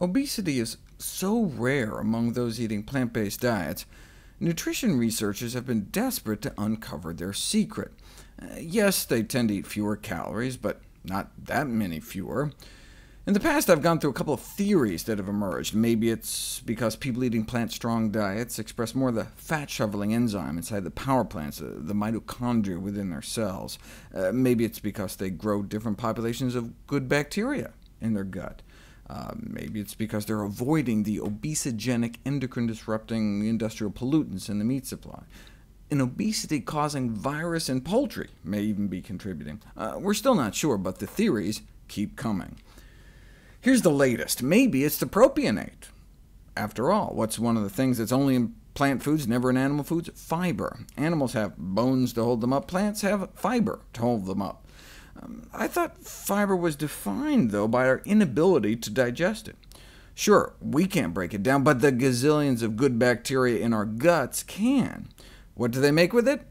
Obesity is so rare among those eating plant-based diets. Nutrition researchers have been desperate to uncover their secret. Yes, they tend to eat fewer calories, but not that many fewer. In the past, I've gone through a couple of theories that have emerged. Maybe it's because people eating plant-strong diets express more of the fat-shoveling enzyme inside the power plants, the mitochondria within their cells. Maybe it's because they grow different populations of good bacteria in their gut. Maybe it's because they're avoiding the obesogenic, endocrine-disrupting industrial pollutants in the meat supply. An obesity-causing virus in poultry may even be contributing. We're still not sure, but the theories keep coming. Here's the latest. Maybe it's the propionate. After all, what's one of the things that's only in plant foods, never in animal foods? Fiber. Animals have bones to hold them up. Plants have fiber to hold them up. I thought fiber was defined, though, by our inability to digest it. Sure, we can't break it down, but the gazillions of good bacteria in our guts can. What do they make with it?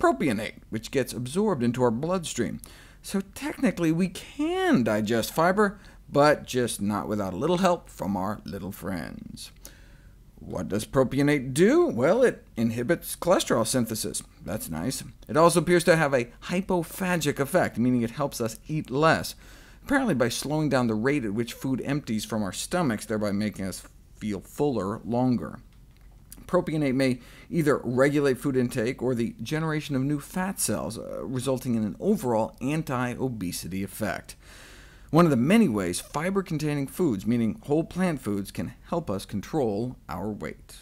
Propionate, which gets absorbed into our bloodstream. So technically we can digest fiber, but just not without a little help from our little friends. What does propionate do? Well, it inhibits cholesterol synthesis. That's nice. It also appears to have a hypophagic effect, meaning it helps us eat less, apparently by slowing down the rate at which food empties from our stomachs, thereby making us feel fuller longer. Propionate may either regulate food intake or the generation of new fat cells, resulting in an overall anti-obesity effect. One of the many ways fiber-containing foods, meaning whole plant foods, can help us control our weight.